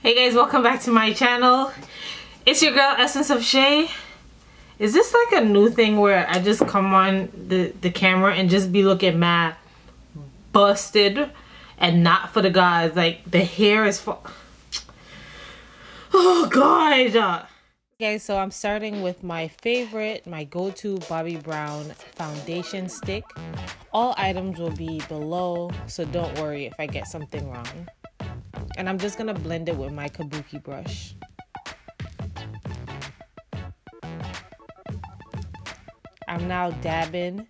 Hey guys, welcome back to my channel. It's your girl Essence of Shay. Is this like a new thing where I just come on the camera and just be looking mad busted and not for the guys? Like the hair is oh god. Okay, so I'm starting with my favorite, my go-to Bobbi Brown foundation stick. All items will be below, so don't worry if I get something wrong. And I'm just gonna blend it with my kabuki brush. I'm now dab. I'm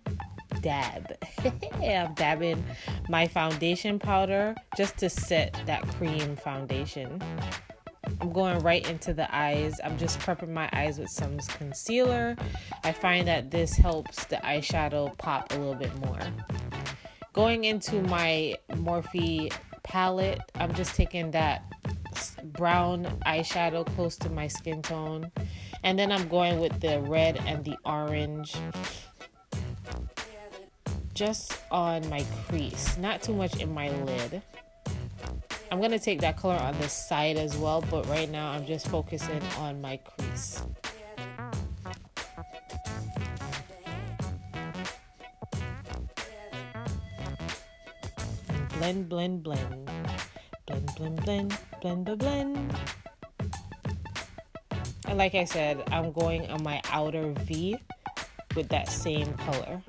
dabbing my foundation powder just to set that cream foundation. I'm going right into the eyes. I'm just prepping my eyes with some concealer. I find that this helps the eyeshadow pop a little bit more. Going into my Morphe palette, I'm just taking that brown eyeshadow close to my skin tone. And then I'm going with the red and the orange. Just on my crease, not too much in my lid. I'm gonna take that color on this side as well, but right now I'm just focusing on my crease. Blend, blend, blend. Blend, blend, blend, blend, blend, blend. And like I said, I'm going on my outer V with that same color.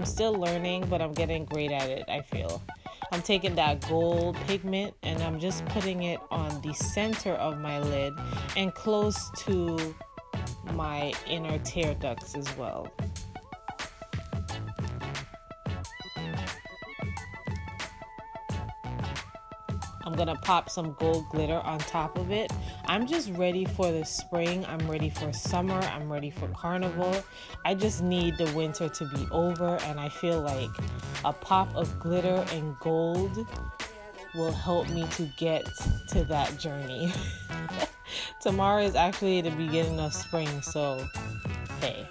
I'm still learning, but I'm getting great at it, I feel. I'm taking that gold pigment and I'm just putting it on the center of my lid and close to my inner tear ducts as well. I'm gonna pop some gold glitter on top of it. I'm just ready for the spring. I'm ready for summer. I'm ready for carnival. I just need the winter to be over, and I feel like a pop of glitter and gold will help me to get to that journey. Tomorrow is actually the beginning of spring, so hey.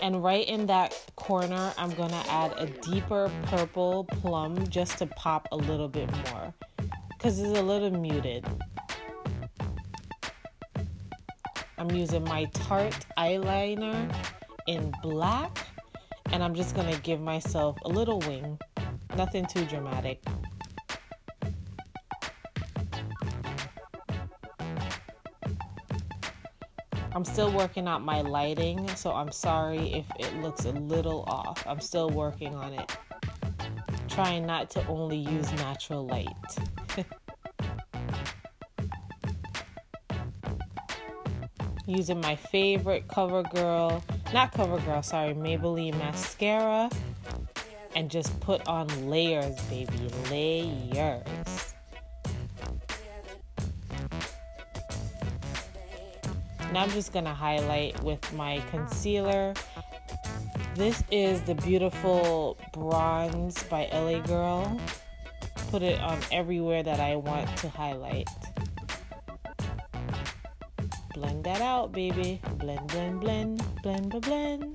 And right in that corner, I'm gonna add a deeper purple plum just to pop a little bit more, because it's a little muted. I'm using my Tarte eyeliner in black, and I'm just gonna give myself a little wing, nothing too dramatic. I'm still working out my lighting, so I'm sorry if it looks a little off. I'm still working on it. Trying not to only use natural light. Using my favorite Maybelline mascara. And just put on layers, baby. Layers. Now I'm just gonna highlight with my concealer. This is the beautiful Bronze by LA Girl. Put it on everywhere that I want to highlight. Blend that out, baby. Blend, blend, blend, blend, blend, blend.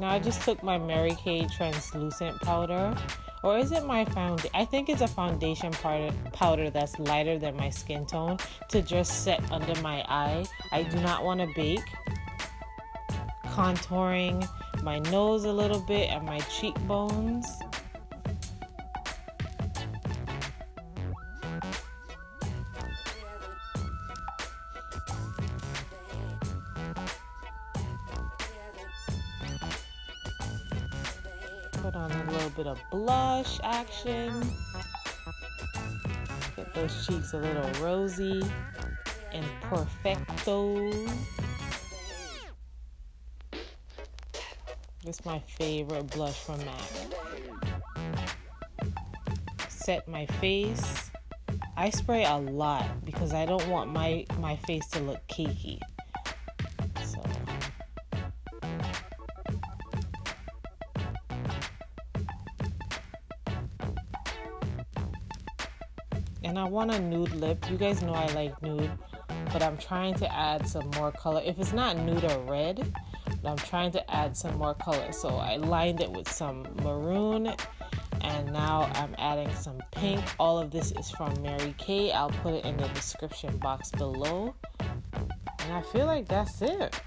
Now I just took my Mary Kay translucent powder, or is it my foundation? I think it's a foundation powder that's lighter than my skin tone, to just set under my eye. I do not want to bake. Contouring my nose a little bit and my cheekbones. Put on a little bit of blush action. Get those cheeks a little rosy and perfecto. This is my favorite blush from MAC. set my face. I spray a lot because I don't want my face to look cakey. So. And I want a nude lip. You guys know I like nude, but I'm trying to add some more color. If it's not nude or red, but I'm trying to add some more color. So I lined it with some maroon, and now I'm adding some pink. All of this is from Mary Kay. I'll put it in the description box below. And I feel like that's it.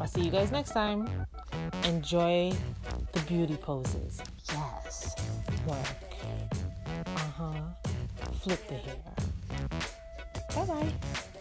I'll see you guys next time. Enjoy the beauty poses. Yes. Work. Flip the hair. Bye-bye.